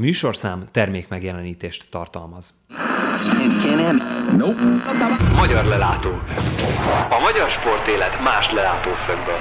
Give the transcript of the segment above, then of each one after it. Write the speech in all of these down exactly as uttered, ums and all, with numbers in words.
műsorszám termékmegjelenítést tartalmaz. Nope. Magyar Lelátó. A magyar sportélet más lelátószögből.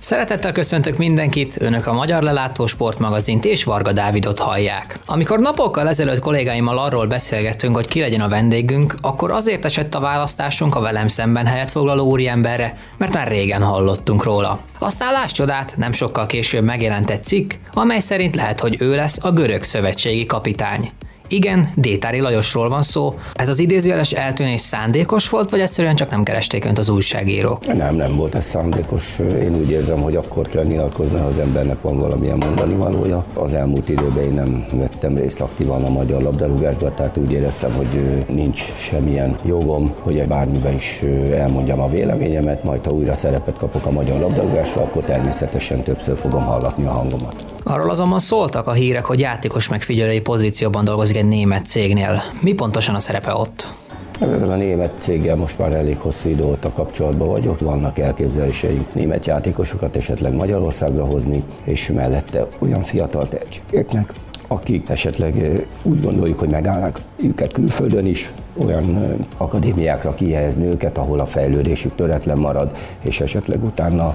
Szeretettel köszöntök mindenkit, önök a Magyar Lelátó sportmagazint és Varga Dávidot hallják. Amikor napokkal ezelőtt kollégáimmal arról beszélgettünk, hogy ki legyen a vendégünk, akkor azért esett a választásunk a velem szemben helyet foglaló úriemberre, mert már régen hallottunk róla. Aztán láss csodát, nem sokkal később megjelent egy cikk, amely szerint lehet, hogy ő lesz a görög szövetségi kapitány. Igen, Détári Lajosról van szó. Ez az idézőjeles eltűnés szándékos volt, vagy egyszerűen csak nem keresték önt az újságírók? Nem, nem volt ez szándékos. Én úgy érzem, hogy akkor kell nyilatkozni, ha az embernek van valamilyen mondani valója. Az elmúlt időben én nem vettem részt aktívan a magyar labdarúgásban, tehát úgy éreztem, hogy nincs semmilyen jogom, hogy bármiben is elmondjam a véleményemet, majd ha újra szerepet kapok a magyar labdarúgásra, akkor természetesen többször fogom hallatni a hangomat. Arról azonban szóltak a hírek, hogy játékos megfigyelői pozícióban dolgozik egy német cégnél. Mi pontosan a szerepe ott? Ezzel a német céggel most már elég hosszú idő óta kapcsolatban vagyok. Vannak elképzeléseim német játékosokat esetleg Magyarországra hozni, és mellette olyan fiatal tehetségeknek, akik esetleg úgy gondoljuk, hogy megállnak őket külföldön is, olyan akadémiákra kihelyezni őket, ahol a fejlődésük töretlen marad, és esetleg utána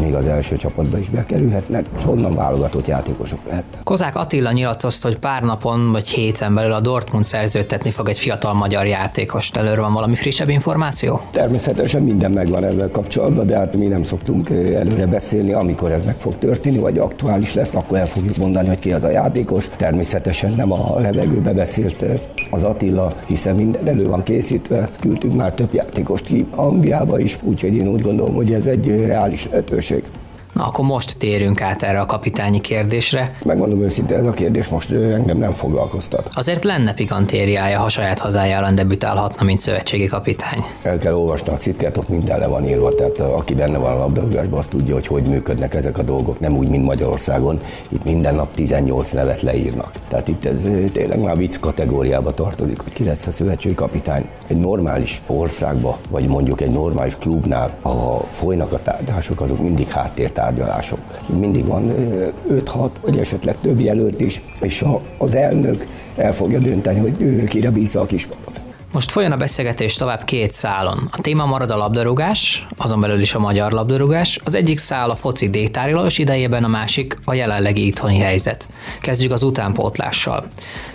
még az első csapatba is bekerülhetnek, és onnan válogatott játékosok lehetnek. Kozák Attila nyilatkozta, hogy pár napon vagy héten belül a Dortmund szerződtetni fog egy fiatal magyar játékost. Előre van valami frissebb információ? Természetesen minden megvan ezzel kapcsolatban, de hát mi nem szoktunk előre beszélni, amikor ez meg fog történni, vagy aktuális lesz, akkor el fogjuk mondani, hogy ki az a játékos. Természetesen nem a levegőbe beszélt az Attila, hiszen minden elő van készítve, küldtünk már több játékost ki Angliába is, úgyhogy én úgy gondolom, hogy ez egy reális lehetőség. Na, akkor most térünk át erre a kapitányi kérdésre. Megmondom őszintén, ez a kérdés most engem nem foglalkoztat. Azért lenne pikantériája, ha saját hazája ellen debütálhatna, mint szövetségi kapitány. El kell olvasni a cikket, ott minden le van írva, tehát aki benne van a labdarúgásban, azt tudja, hogy hogy működnek ezek a dolgok, nem úgy, mint Magyarországon. Itt minden nap tizennyolc nevet leírnak. Tehát itt ez tényleg már vicc kategóriába tartozik, hogy ki lesz a szövetségi kapitány. Egy normális országban, vagy mondjuk egy normális klubnál, ha folynak a tárgyalások, azok mindig háttértárgyalások. Mindig van öt-hat, vagy esetleg több jelölt is, és az elnök el fogja dönteni, hogy ő kire bízza a kispadot. Most folyjon a beszélgetés tovább két szálon. A téma marad a labdarúgás, azon belül is a magyar labdarúgás. Az egyik szál a foci Détári Lajos idejében, a másik a jelenlegi itthoni helyzet. Kezdjük az utánpótlással.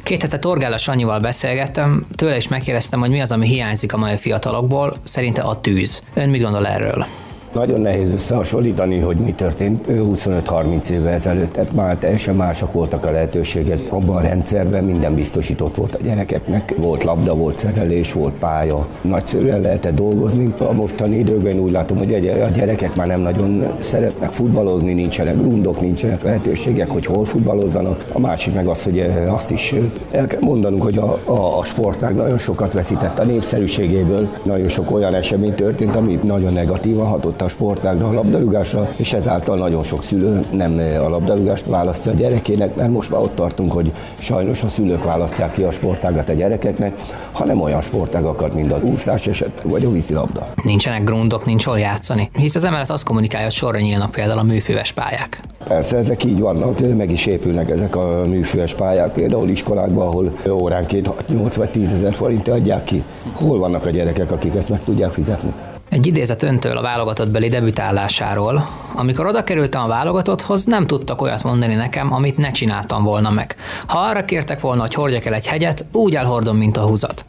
Két hete Torgál Sanyival beszélgettem, tőle is megkérdeztem, hogy mi az, ami hiányzik a mai fiatalokból, szerinte a tűz. Ön mit gondol erről? Nagyon nehéz összehasonlítani, hogy mi történt huszonöt-harminc évvel ezelőtt, tehát már teljesen mások voltak a lehetőségek. Abban a rendszerben minden biztosított volt a gyerekeknek. Volt labda, volt szerelés, volt pálya. Nagyszerűen lehetett dolgozni. A mostani időben úgy látom, hogy a gyerekek már nem nagyon szeretnek futballozni, nincsenek grundok, nincsenek lehetőségek, hogy hol futballozzanak. A másik meg az, hogy azt is el kell mondanunk, hogy a, a, a sportág nagyon sokat veszített a népszerűségéből. Nagyon sok olyan esemény történt, ami nagyon negatívan hatott a sportágra, a labdarúgásra, és ezáltal nagyon sok szülő nem a labdarúgást választja a gyerekének, mert most már ott tartunk, hogy sajnos a szülők választják ki a sportágat a gyerekeknek, hanem olyan sportágakat, mint az úszás esetleg, vagy a vízilabda. Nincsenek grundok, nincs hol játszani, hisz az emelet azt kommunikálja, hogy sorra nyílnak például a műfűves pályák. Persze, ezek így vannak, meg is épülnek ezek a műfűves pályák, például iskolákban, ahol óránként nyolc vagy tízezer forint adják ki. Hol vannak a gyerekek, akik ezt meg tudják fizetni? Egy idézet öntől a válogatottbeli debütálásáról. Amikor oda kerültem a válogatotthoz, nem tudtak olyat mondani nekem, amit ne csináltam volna meg. Ha arra kértek volna, hogy hordjak el egy hegyet, úgy elhordom, mint a húzat.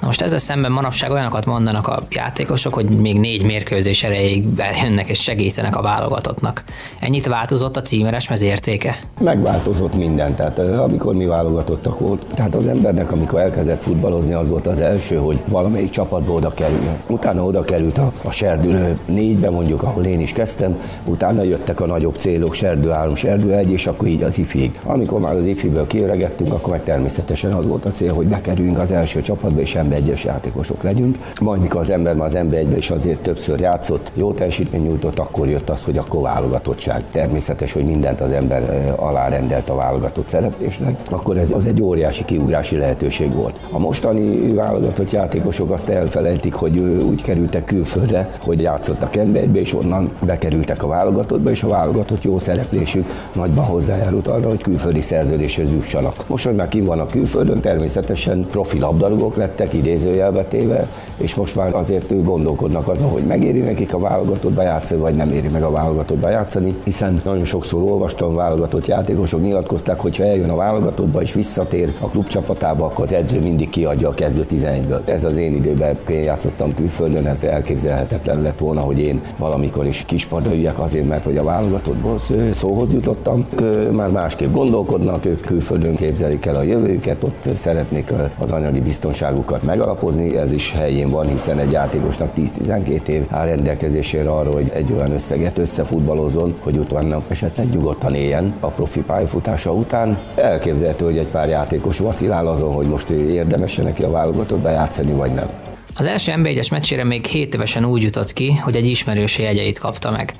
Na most ezzel szemben manapság olyanokat mondanak a játékosok, hogy még négy mérkőzés erejéig eljönnek és segítenek a válogatottnak. Ennyit változott a címeres mez értéke? Megváltozott minden, tehát amikor mi válogatottak volt, tehát az embernek, amikor elkezdett futballozni, az volt az első, hogy valamelyik csapatba oda kerüljön. Utána oda került a, a serdülő négybe mondjuk, ahol én is kezdtem, utána jöttek a nagyobb célok, serdő három, serdő egy, és akkor így az ifig. Amikor már az ifiből kiöregettünk, akkor meg természetesen az volt a cél, hogy bekerüljünk az első csapatba, és ember egyes játékosok legyünk. Majd mikor az ember már az ember egyben is azért többször játszott, jó teljesítmény nyújtott, akkor jött az, hogy akkor válogatottság. Természetes, hogy mindent az ember alárendelt a válogatott szereplésnek, akkor ez az egy óriási kiugrási lehetőség volt. A mostani válogatott játékosok azt elfelejtik, hogy úgy kerültek külföldre, hogy játszottak ember egybe, és onnan bekerültek a válogatottba, és a válogatott jó szereplésük nagyban hozzájárult arra, hogy külföldi szerződéshez jussanak. Most, hogy már kint van a külföldön, természetesen profi labdarúgók lettek, idézőjelbe téve, és most már azért gondolkodnak azon, hogy megéri nekik a válogatottba játszani, vagy nem éri meg a válogatottba játszani, hiszen nagyon sokszor olvastam, válogatott játékosok nyilatkozták, hogy ha eljön a válogatottba és visszatér a klubcsapatába, akkor az edző mindig kiadja a kezdő tizenegyből. Ez az én időben, én játszottam külföldön, ez elképzelhetetlen lett volna, hogy én valamikor is kispadra üljek azért, mert hogy a válogatottból szóhoz jutottam. Ők már másképp gondolkodnak, ők külföldön képzelik el a jövőjüket, ott szeretnék az anyagi biztonságukat megalapozni, ez is helyén van, hiszen egy játékosnak tíz-tizenkét év áll rendelkezésére arra, hogy egy olyan összeget összefutballozzon, hogy utána esetleg nyugodtan éljen a profi pályafutása után. Elképzelhető, hogy egy pár játékos vacilál azon, hogy most érdemese neki a válogatottba játszani, vagy nem. Az első en bé egyes meccsére még hét évesen úgy jutott ki, hogy egy ismerőse jegyeit kapta meg.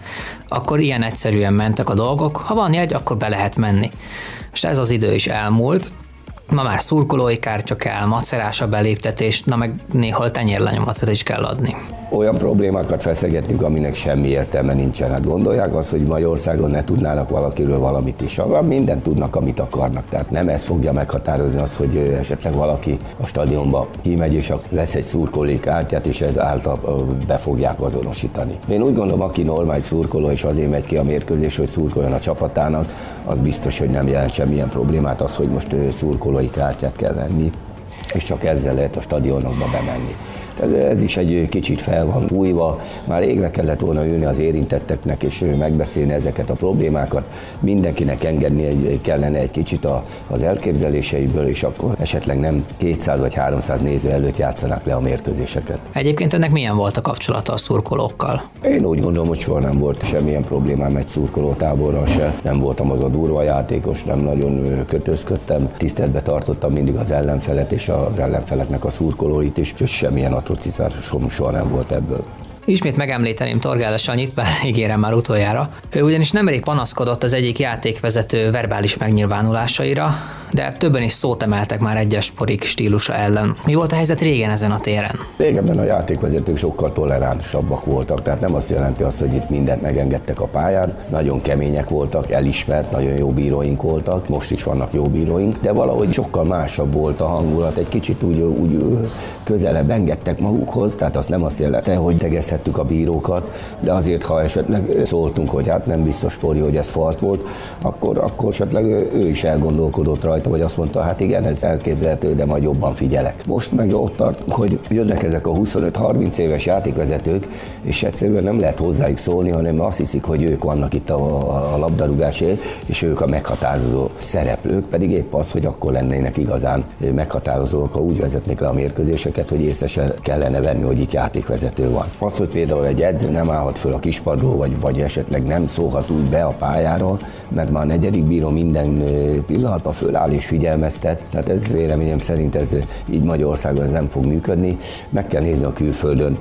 Akkor ilyen egyszerűen mentek a dolgok, ha van jegy, akkor be lehet menni. És ez az idő is elmúlt, ma már szurkolói kártya kell, macerás a beléptetés, na meg néhol tenyérlenyomatot is kell adni. Olyan problémákat feszegetünk, aminek semmi értelme nincsen. Hát gondolják azt, hogy Magyarországon ne tudnának valakiről valamit is. Mindent tudnak, amit akarnak. Tehát nem ez fogja meghatározni azt, hogy esetleg valaki a stadionba kimegy és vesz egy szurkolói kártyát, és ez által be fogják azonosítani. Én úgy gondolom, aki normális szurkoló és azért megy ki a mérkőzés, hogy szurkoljon a csapatának, az biztos, hogy nem jelent semmilyen problémát az, hogy most szurkolói kártyát kell venni, és csak ezzel lehet a stadionokba bemenni. Ez, ez is egy kicsit fel van fújva, már rég le kellett volna ülni az érintetteknek és megbeszélni ezeket a problémákat. Mindenkinek engedni egy, kellene egy kicsit a, az elképzeléseiből, és akkor esetleg nem kétszáz vagy háromszáz néző előtt játszanak le a mérkőzéseket. Egyébként ennek milyen volt a kapcsolata a szurkolókkal? Én úgy gondolom, hogy soha nem volt semmilyen problémám egy szurkolótáborral se. Nem voltam az a durva játékos, nem nagyon kötözködtem. Tiszteletbe tartottam mindig az ellenfelet és az ellenfeleknek a szurkolóit is, és semmilyen atrocitásom soha nem volt ebből. Ismét megemlíteném Torgál Sanyit, bár ígérem már utoljára. Ő ugyanis nemrég panaszkodott az egyik játékvezető verbális megnyilvánulásaira, de többen is szót emeltek már egyes sporik stílusa ellen. Mi volt a helyzet régen ezen a téren? Régebben a játékvezetők sokkal toleránsabbak voltak, tehát nem azt jelenti azt, hogy itt mindent megengedtek a pályán, nagyon kemények voltak, elismert, nagyon jó bíróink voltak, most is vannak jó bíróink, de valahogy sokkal másabb volt a hangulat, egy kicsit úgy, úgy közelebb engedtek magukhoz, tehát azt nem azt jelenti, hogy tegezhettük a bírókat, de azért, ha esetleg szóltunk, hogy hát nem biztos, Pori, hogy ez fart volt, akkor, akkor esetleg ő is elgondolkodott rajta, vagy azt mondta, hát igen, ez elképzelhető, de majd jobban figyelek. Most meg ott tart, hogy jönnek ezek a huszonöt-harminc éves játékvezetők, és egyszerűen nem lehet hozzájuk szólni, hanem azt hiszik, hogy ők vannak itt a, a labdarúgásért, és ők a meghatározó szereplők, pedig épp az, hogy akkor lennének igazán meghatározók, ha úgy vezetnék le a mérkőzéseket, hogy észre se kellene venni, hogy itt játékvezető van. Az, hogy például egy edző nem állhat föl a kispadról, vagy, vagy esetleg nem szólhat úgy be a pályáról, mert már a negyedik bíró minden pillanatban föláll és figyelmeztet, tehát ez véleményem szerint ez így Magyarországon ez nem fog működni, meg kell nézni a külföldön.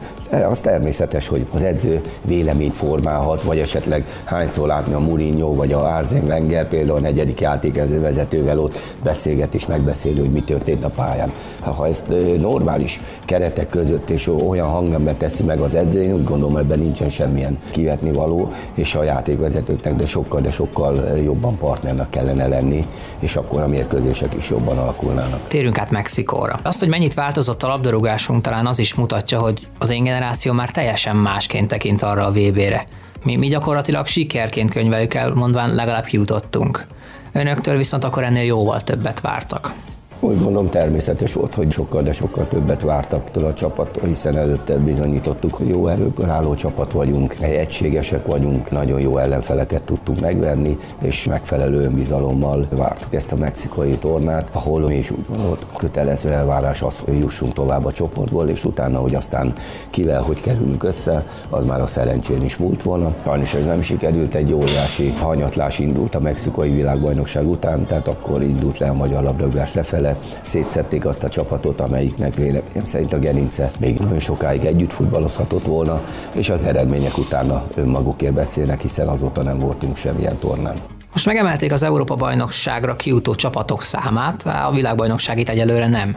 Az természetes, hogy az edző véleményt formálhat, vagy esetleg hányszor látni a Murinyó vagy a Arsene Wenger például a negyedik játékvezetővel ott beszélget és megbeszéli, hogy mi történt a pályán. Ha ezt normális keretek között és olyan hangnemben teszi meg az edző, én úgy gondolom, ebben nincsen semmilyen kivetni való, és a játékvezetőknek de sokkal, de sokkal jobban partnernek kellene lenni, és akkor ami mérkőzések is jobban alakulnának. Térjünk át Mexikóra. Azt, hogy mennyit változott a labdarúgásunk, talán az is mutatja, hogy az én generáció már teljesen másként tekint arra a vé bére. Mi, mi gyakorlatilag sikerként könyveljük el, mondván legalább jutottunk. Önöktől viszont akkor ennél jóval többet vártak. Úgy gondolom, természetes volt, hogy sokkal, de sokkal többet vártak tőle a csapattól, hiszen előtte bizonyítottuk, hogy jó erőből álló csapat vagyunk, egységesek vagyunk, nagyon jó ellenfeleket tudtunk megverni, és megfelelő önbizalommal vártuk ezt a mexikai tornát, ahol mi is úgy gondoltuk, kötelező elvárás az, hogy jussunk tovább a csoportból, és utána, hogy aztán kivel, hogy kerülünk össze, az már a szerencsén is múlt volna. Sajnos ez nem sikerült, egy óriási hanyatlás indult a mexikai világbajnokság után, tehát akkor indult le a magyar labdarúgás lefele. de szétszették azt a csapatot, amelyiknek véleményem szerint a gerince még nagyon sokáig együtt futballozhatott volna, és az eredmények utána önmagukért beszélnek, hiszen azóta nem voltunk semmilyen tornán. Most megemelték az Európa-bajnokságra kijutó csapatok számát, a világbajnokságit egyelőre nem.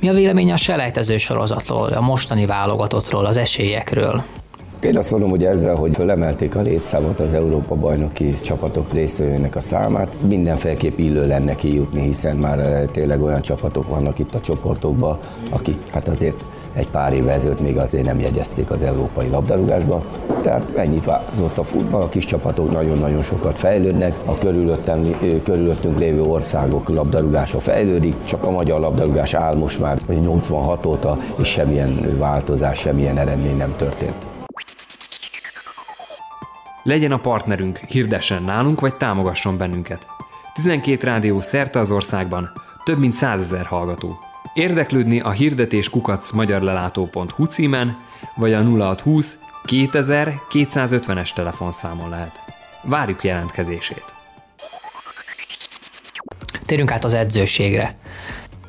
Mi a véleménye a selejtező sorozatról, a mostani válogatottról, az esélyekről? Én azt mondom, hogy ezzel, hogy fölemelték a létszámot, az Európa-bajnoki csapatok résztvevőinek a számát, mindenféleképp illő lenne kijutni, hiszen már tényleg olyan csapatok vannak itt a csoportokban, akik hát azért egy pár évvel ezelőtt még azért nem jegyezték az európai labdarúgásba. Tehát ennyit változott a futball, a kis csapatok nagyon-nagyon sokat fejlődnek, a körülöttünk lévő országok labdarúgása fejlődik, csak a magyar labdarúgás áll most már nyolcvanhat óta, és semmilyen változás, semmilyen eredmény nem történt. Legyen a partnerünk, hirdessen nálunk, vagy támogasson bennünket. tizenkét rádió szerte az országban, több mint százezer hallgató. Érdeklődni a hirdetés kukac magyarlelátó pont hu címen, vagy a nulla hatszázhúsz kétezer-kétszázötvenes telefonszámon lehet. Várjuk jelentkezését! Térjünk át az edzőségre.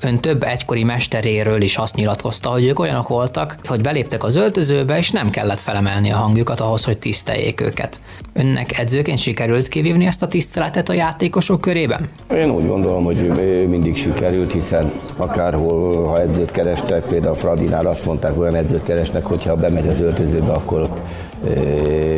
Ön több egykori mesteréről is azt nyilatkozta, hogy ők olyanok voltak, hogy beléptek az öltözőbe, és nem kellett felemelni a hangjukat ahhoz, hogy tiszteljék őket. Önnek edzőként sikerült kivívni ezt a tiszteletet a játékosok körében? Én úgy gondolom, hogy mindig sikerült, hiszen akárhol, ha edzőt kerestek, például Fradinál azt mondták, olyan edzőt keresnek, hogyha bemegy az öltözőbe, akkor ott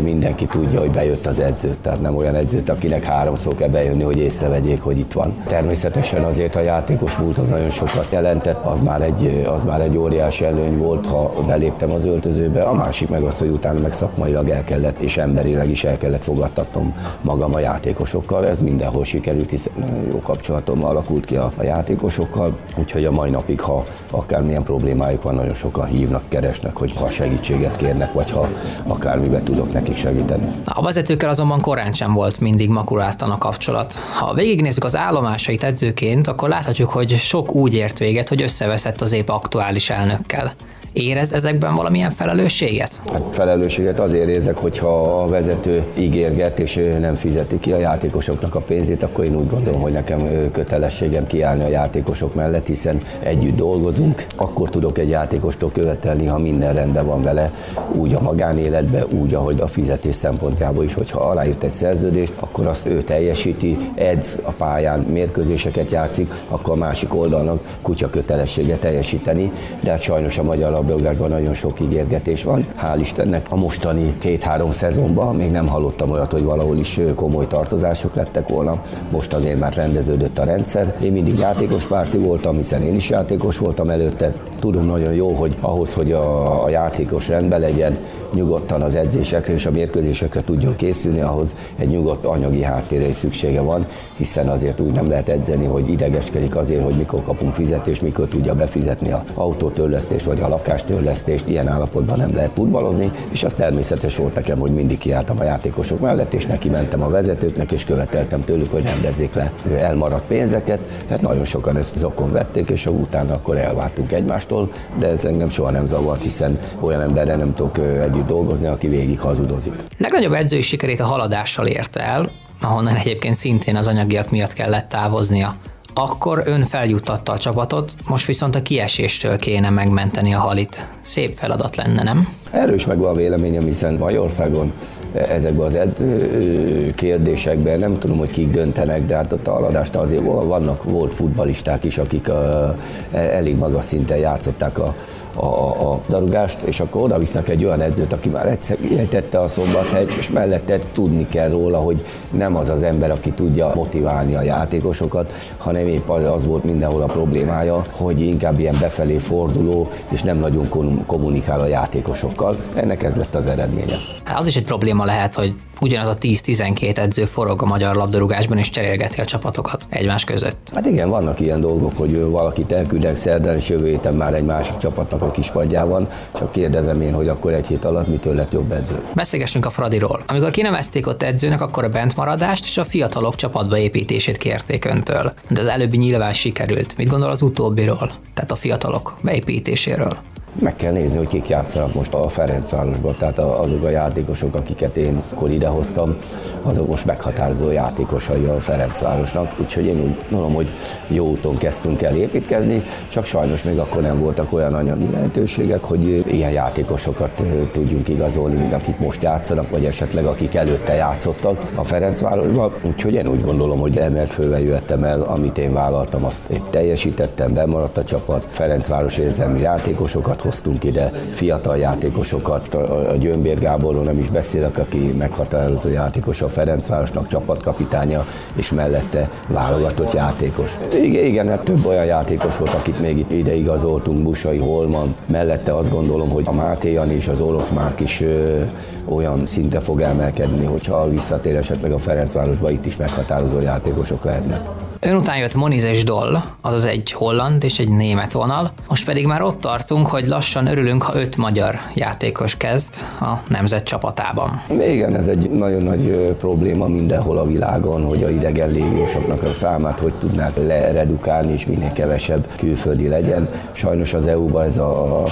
mindenki tudja, hogy bejött az edző. Tehát nem olyan edzőt, akinek háromszor kell bejönni, hogy észrevegyék, hogy itt van. Természetesen azért a játékos múlt az nagyon sokat jelentett, az már egy, az már egy óriási előny volt, ha beléptem az öltözőbe. A másik meg az, hogy utána meg szakmailag el kellett, és emberileg is el kellett fogadtatnom magam a játékosokkal. Ez mindenhol sikerült, hiszen jó kapcsolatom alakult ki a, a játékosokkal, úgyhogy a mai napig, ha akármilyen problémájuk van, nagyon sokan hívnak, keresnek, hogy ha segítséget kérnek, vagy ha akármiben tudok nekik segíteni. A vezetőkkel azonban korán sem volt mindig makulátlan a kapcsolat. Ha végignézzük az állomásait edzőként, akkor láthatjuk, hogy sok úgy ért véget, hogy összeveszett az épp aktuális elnökkel. Érez ezekben valamilyen felelősséget? Hát felelősséget azért érzek, hogyha a vezető ígérget és nem fizeti ki a játékosoknak a pénzét, akkor én úgy gondolom, hogy nekem kötelességem kiállni a játékosok mellett, hiszen együtt dolgozunk. Akkor tudok egy játékostól követelni, ha minden rendben van vele, úgy a magánéletben, úgy, ahogy a fizetés szempontjából is, hogyha aláírt egy szerződést, akkor azt ő teljesíti, edz a pályán, mérkőzéseket játszik, akkor a másik oldalnak kutya kötelessége teljesíteni, de hát sajnos a magyar labdarúgásban nagyon sok ígérgetés van. Hál' Istennek a mostani két-három szezonban még nem hallottam olyat, hogy valahol is komoly tartozások lettek volna. Most azért már rendeződött a rendszer. Én mindig játékospárti voltam, hiszen én is játékos voltam előtte. Tudom nagyon jó, hogy ahhoz, hogy a, a játékos rendben legyen, nyugodtan az edzésekre és a mérkőzésekre tudjon készülni, ahhoz egy nyugodt anyagi háttérre is szüksége van, hiszen azért úgy nem lehet edzeni, hogy idegeskedik azért, hogy mikor kapunk fizetést, mikor tudja befizetni az autótörlesztést vagy a lakástörlesztést, ilyen állapotban nem lehet futballozni, és az természetes volt nekem, hogy mindig kiálltam a játékosok mellett, és neki mentem a vezetőknek, és követeltem tőlük, hogy rendezzék le elmaradt pénzeket. Hát nagyon sokan ezt zokon vették, és utána akkor elváltunk egymástól, de ez engem soha nem zavart, hiszen olyan emberre nem tudok együtt dolgozni, aki végig hazudozik. Legnagyobb edzői sikerét a haladással érte el, ahonnan egyébként szintén az anyagiak miatt kellett távoznia. Akkor ön feljuttatta a csapatot, most viszont a kieséstől kéne megmenteni a halit. Szép feladat lenne, nem? Erről is megvan a véleményem, hiszen Magyarországon ezekben az edző kérdésekben nem tudom, hogy kik döntenek, de hát ott a haladást azért vannak, volt futballisták is, akik a, elég magas szinten játszották a, a, a labdarúgást, és akkor oda visznek egy olyan edzőt, aki már egyszer ejtette a Szombathelyt, és mellette tudni kell róla, hogy nem az az ember, aki tudja motiválni a játékosokat, hanem épp az, az volt mindenhol a problémája, hogy inkább ilyen befelé forduló, és nem nagyon kommunikál a játékosokkal. Ennek ez lett az eredménye. Hát az is egy probléma lehet, hogy ugyanaz a tíz-tizenkét edző forog a magyar labdarúgásban, és cserélgeti a csapatokat egymás között. Hát igen, vannak ilyen dolgok, hogy valakit elküldnek szerdán, és jövő héten már egy másik csapatnak a kispadján van, csak kérdezem én, hogy akkor egy hét alatt mitől lett jobb edző. Beszélgessünk a Fradiról. Amikor kinevezték ott edzőnek, akkor a bentmaradást és a fiatalok csapatba építését kérték öntől. De az előbbi nyilván sikerült. Mit gondol az utóbbiról, tehát a fiatalok beépítéséről? Meg kell nézni, hogy kik játszanak most a Ferencvárosban, tehát azok a játékosok, akiket én akkor idehoztam, azok most meghatározó játékosai a Ferencvárosnak, úgyhogy én úgy gondolom, hogy jó úton kezdtünk el építkezni, csak sajnos még akkor nem voltak olyan anyagi lehetőségek, hogy ilyen játékosokat tudjunk igazolni, mint akik most játszanak, vagy esetleg akik előtte játszottak a Ferencvárosban, úgyhogy én úgy gondolom, hogy emelt fővel jöttem el, amit én vállaltam, azt én teljesítettem, bemaradt a csapat, Ferencváros érzelmi játékosokat hoztunk ide, fiatal játékosokat, a Gyömbér Gáborról nem is beszélek, aki meghatározó játékos a Ferencvárosnak, csapatkapitánya, és mellette válogatott játékos. Igen, igen, hát több olyan játékos volt, akit még itt ide igazoltunk, Busai, Holman, mellette azt gondolom, hogy a Máté Jani és az Orosz Márk is ö, olyan szinte fog emelkedni, hogyha visszatér esetleg a Ferencvárosba, itt is meghatározó játékosok lehetnek. Ön után jött Moniz és Doll, azaz egy holland és egy német vonal, most pedig már ott tartunk, hogy lassan örülünk, ha öt magyar játékos kezd a nemzet csapatában. Igen, ez egy nagyon nagy probléma mindenhol a világon, hogy a idegen légiósoknak a számát hogy tudnák leredukálni, és minél kevesebb külföldi legyen. Sajnos az é u-ban ez a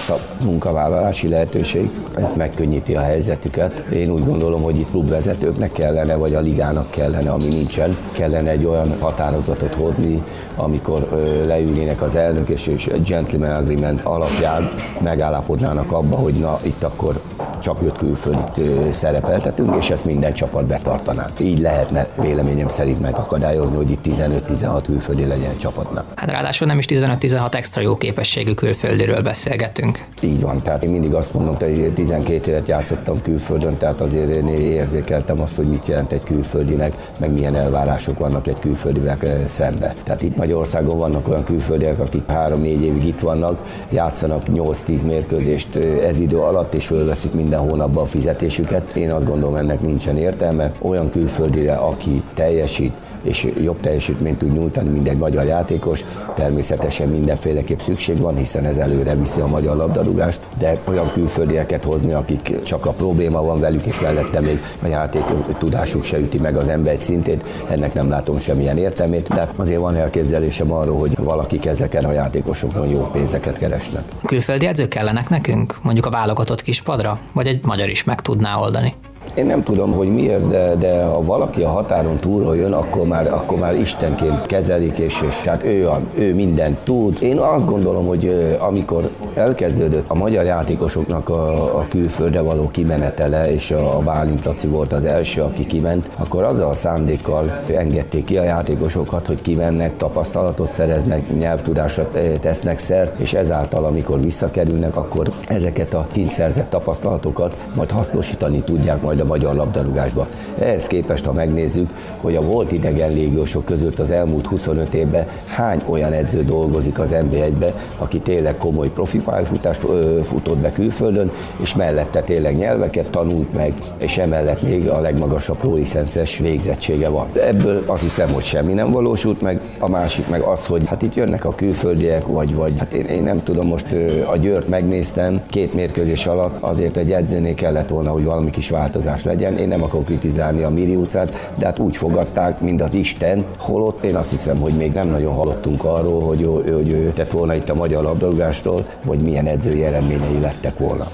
munkavállalási lehetőség, ez megkönnyíti a helyzetüket. Én úgy gondolom, hogy itt klubvezetőknek kellene, vagy a ligának kellene, ami nincsen, kellene egy olyan határozatot hozni, amikor leülnének az elnök és a gentleman agreement alapján megállapodnának abba, hogy na, itt akkor csak öt külföldit szerepeltetünk, és ezt minden csapat betartaná. Így lehetne véleményem szerint megakadályozni, hogy itt tizenöt-tizenhat külföldi legyen csapatnak. Hát ráadásul nem is tizenöt-tizenhat extra jó képességű külföldiről beszélgetünk. Így van, tehát én mindig azt mondom, hogy tizenkét évet játszottam külföldön, tehát azért én érzékeltem azt, hogy mit jelent egy külföldinek, meg milyen elvárások vannak egy külföldivel szembe. Tehát itt Magyarországon vannak olyan külföldiek, akik három-négy évig itt vannak, játszanak nyolc-tíz mérkőzést ez idő alatt, és fölveszik minden hónapban a fizetésüket. Én azt gondolom, ennek nincsen értelme. Olyan külföldire, aki teljesít, és jobb teljesítményt tud nyújtani, mint egy magyar játékos, természetesen mindenféleképp szükség van, hiszen ez előre viszi a magyar labdarúgást, de olyan külföldieket hozni, akik csak a probléma van velük, és mellette még a játék tudásuk se üti meg az emberi szintét, ennek nem látom semmilyen értelmét, de azért van elképzelésem arról, hogy valakik ezeken a játékosokon jó pénzeket keresnek. Külföldi edzők kellenek nekünk, mondjuk a válogatott kispadra, vagy egy magyar is meg tudná oldani? Én nem tudom, hogy miért, de, de ha valaki a határon túlról jön, akkor már, akkor már istenként kezelik, és, és hát ő, a, ő mindent tud. Én azt gondolom, hogy amikor elkezdődött a magyar játékosoknak a, a külföldre való kimenetele, és a Bálintlaci volt az első, aki kiment, akkor azzal a szándékkal engedték ki a játékosokat, hogy kimennek, tapasztalatot szereznek, nyelvtudásra tesznek szert, és ezáltal, amikor visszakerülnek, akkor ezeket a kintszerzett tapasztalatokat majd hasznosítani tudják majd a magyar labdarúgásba. Ehhez képest, ha megnézzük, hogy a volt idegen légiósok között az elmúlt huszonöt évben hány olyan edző dolgozik az en bé egybe, aki tényleg komoly profi pályafutást futott be külföldön, és mellette tényleg nyelveket tanult meg, és emellett még a legmagasabb prolicenszes végzettsége van. Ebből azt hiszem, hogy semmi nem valósult meg, a másik meg az, hogy hát itt jönnek a külföldiek, vagy, vagy hát én, én nem tudom, most a Győrt megnéztem, két mérkőzés alatt azért egy edzőnél kellett volna, hogy valami kis változás legyen. Én nem akarok kritizálni a Miri utcát, de hát úgy fogadták, mint az Isten, holott én azt hiszem, hogy még nem nagyon hallottunk arról, hogy ő, hogy ő tett volna itt a magyar labdarúgástól, vagy milyen edzői eredményei lettek volna.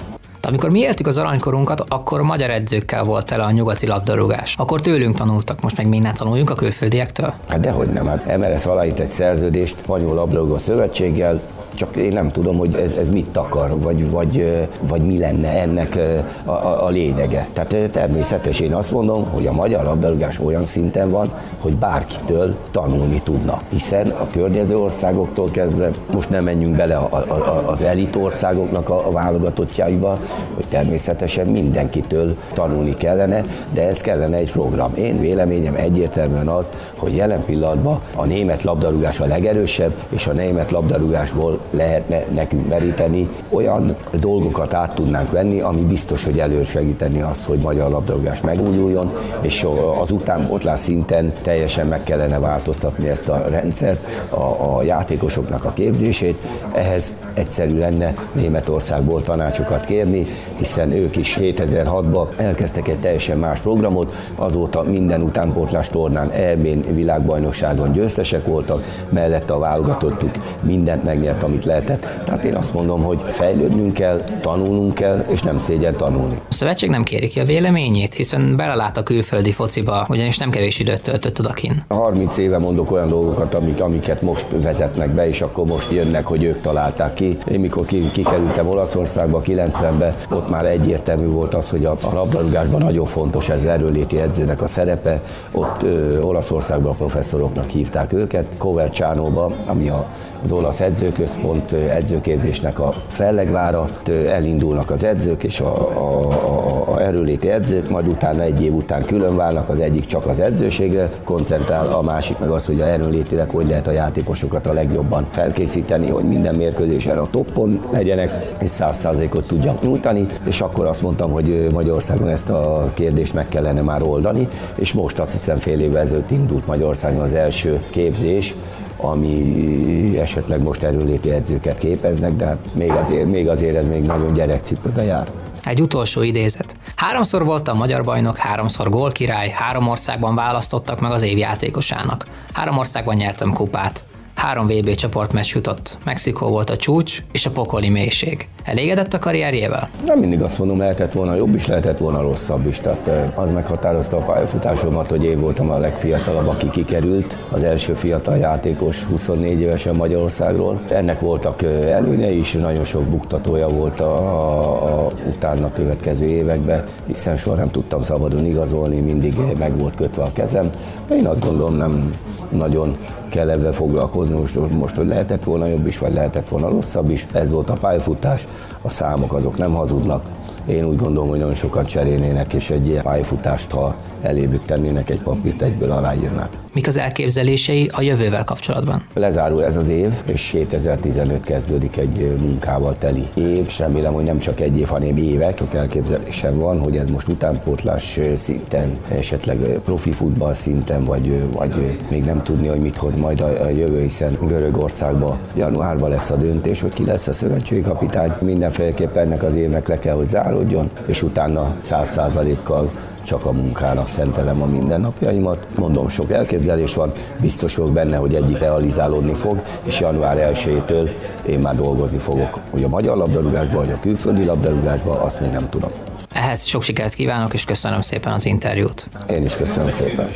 Amikor mi éltük az aranykorunkat, akkor magyar edzőkkel volt tele a nyugati labdarúgás. Akkor tőlünk tanultak, most meg mindent tanuljunk a külföldiektől? Hát dehogy nem, hát em el es aláírt egy szerződést Spanyol Labdarúgó Szövetséggel, csak én nem tudom, hogy ez, ez mit takar, vagy, vagy, vagy mi lenne ennek a, a, a lényege. Tehát természetesen én azt mondom, hogy a magyar labdarúgás olyan szinten van, hogy bárkitől tanulni tudna. Hiszen a környező országoktól kezdve, most nem menjünk bele a, a, a, az elit országoknak a, a válogatottjaiba, hogy természetesen mindenkitől tanulni kellene, de ez kellene egy program. Én véleményem egyértelműen az, hogy jelen pillanatban a német labdarúgás a legerősebb, és a német labdarúgásból lehetne nekünk meríteni. Olyan dolgokat át tudnánk venni, ami biztos, hogy elősegíteni azt, hogy magyar labdarúgás megújuljon, és azután otlá szinten teljesen meg kellene változtatni ezt a rendszert, a, a játékosoknak a képzését. Ehhez egyszerű lenne Németországból tanácsokat kérni, hiszen ők is kétezer-hatban elkezdtek egy teljesen más programot, azóta minden utánpótlás tornán, é bé-n, világbajnokságon győztesek voltak, mellette a válogatottuk mindent megnyert, amit lehetett. Tehát én azt mondom, hogy fejlődnünk kell, tanulnunk kell, és nem szégyen tanulni. A szövetség nem kéri ki a véleményét, hiszen belelát a külföldi fociba, ugyanis nem kevés időt töltött odakin. harminc éve mondok olyan dolgokat, amik, amiket most vezetnek be, és akkor most jönnek, hogy ők találták ki. Én mikor kikerültem Olaszországba, kilencvenben, ott már egyértelmű volt az, hogy a labdarúgásban nagyon fontos ez erőléti edzőnek a szerepe. Ott ö, Olaszországban a professzoroknak hívták őket. Kovercsánóba, ami a, az olasz edzőközpont, edzőképzésnek a fellegvára, elindulnak az edzők és a, a, a, a erőléti edzők, majd utána egy év után külön válnak, az egyik csak az edzőségre koncentrál, a másik meg az, hogy a erőlétileg hogy lehet a játékosokat a legjobban felkészíteni, hogy minden mérkőzésen a toppon legyenek, és száz százalékot tudjak nyújtani, és akkor azt mondtam, hogy Magyarországon ezt a kérdést meg kellene már oldani, és most azt hiszem fél évvel ezelőtt indult Magyarországon az első képzés, ami esetleg most erőléti edzőket képeznek, de hát még azért, még azért ez még nagyon gyerekcipőbe jár. Egy utolsó idézet. Háromszor volt a magyar bajnok, háromszor gólkirály, három országban választottak meg az év játékosának. Három országban nyertem kupát. Három vé bé csoportmeccs jutott. Mexikó volt a csúcs és a pokoli mélység. Elégedett a karrierjével? Nem mindig azt mondom, lehetett volna jobb is, lehetett volna rosszabb is. Tehát az meghatározta a pályafutásomat, hogy én voltam a legfiatalabb, aki kikerült. Az első fiatal játékos huszonnégy évesen Magyarországról. Ennek voltak előnyei is, nagyon sok buktatója volt a, a, a utána következő években, hiszen soha nem tudtam szabadon igazolni, mindig meg volt kötve a kezem. Én azt gondolom, nem nagyon kell ebben foglalkozni, most, most, hogy lehetett volna jobb is, vagy lehetett volna rosszabb is. Ez volt a pályafutás, a számok azok nem hazudnak. Én úgy gondolom, hogy nagyon sokan cserélnének, és egy ilyen pályafutást, ha elébük tennének egy papírt, egyből aláírnák. Mik az elképzelései a jövővel kapcsolatban? Lezárul ez az év, és kétezer-tizenöt kezdődik egy munkával teli év. És remélem, hogy nem csak egy év, hanem évek. Csak elképzelésem van, hogy ez most utánpótlás szinten, esetleg profi futball szinten, vagy, vagy még nem tudni, hogy mit hoz majd a jövő, hiszen Görögországban januárban lesz a döntés, hogy ki lesz a szövetségkapitány. Mindenféleképpen ennek az évnek le kell, hogy záródjon, és utána száz százalékkal csak a munkának szentelem a mindennapjaimat. Mondom, sok elképzelés van, biztos vagyok benne, hogy egyik realizálódni fog, és január elsejétől én már dolgozni fogok, hogy a magyar labdarúgásban, vagy a külföldi labdarúgásban, azt még nem tudom. Ehhez sok sikert kívánok, és köszönöm szépen az interjút. Én is köszönöm szépen.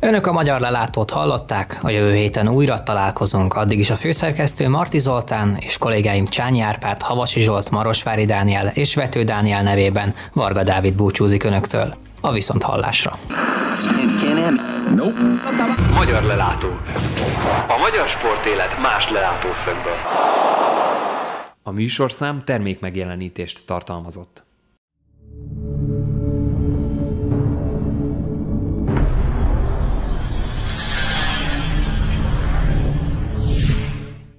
Önök a Magyar Lelátót hallották, a jövő héten újra találkozunk, addig is a főszerkesztő Marti Zoltán és kollégáim Csányi Árpád, Havasi Zsolt, Marosvári Dániel és Vető Dániel nevében Varga Dávid búcsúzik önöktől. A viszonthallásra. Nope. Magyar Lelátó. A magyar sportélet más lelátószögből. A műsorszám termékmegjelenítést tartalmazott.